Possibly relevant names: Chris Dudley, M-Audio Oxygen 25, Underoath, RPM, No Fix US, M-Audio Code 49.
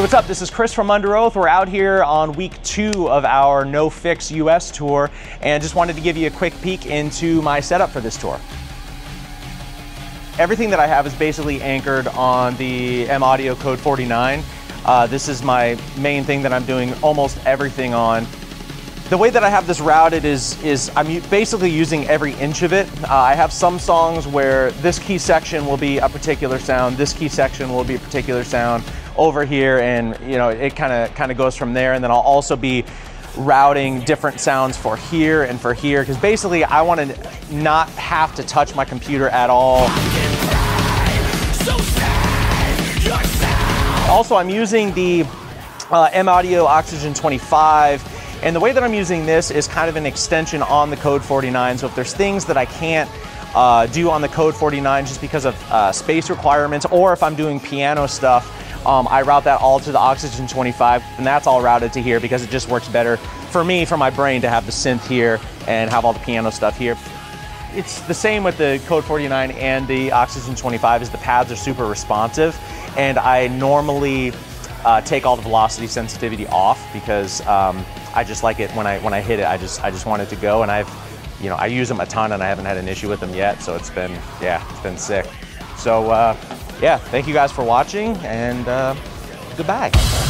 Hey, what's up? This is Chris from Underoath. We're out here on week 2 of our No Fix US tour, and just wanted to give you a quick peek into my setup for this tour. Everything that I have is basically anchored on the M-Audio Code 49. This is my main thing that I'm doing almost everything on. The way that I have this routed is I'm basically using every inch of it. I have some songs where this key section will be a particular sound, this key section will be a particular sound over here, and you know, it kind of goes from there. And then I'll also be routing different sounds for here, because basically I want to not have to touch my computer at all. Also, I'm using the M-Audio Oxygen 25. And the way that I'm using this is kind of an extension on the Code 49. So if there's things that I can't do on the Code 49 just because of space requirements, or if I'm doing piano stuff, I route that all to the Oxygen 25, and that's all routed to here because it just works better for me, for my brain, to have the synth here and have all the piano stuff here. It's the same with the Code 49 and the Oxygen 25, is the pads are super responsive, and I normally take all the velocity sensitivity off because I just like it when I hit it. I just want it to go, and I use them a ton, and I haven't had an issue with them yet. So it's been sick. So yeah, thank you guys for watching, and goodbye.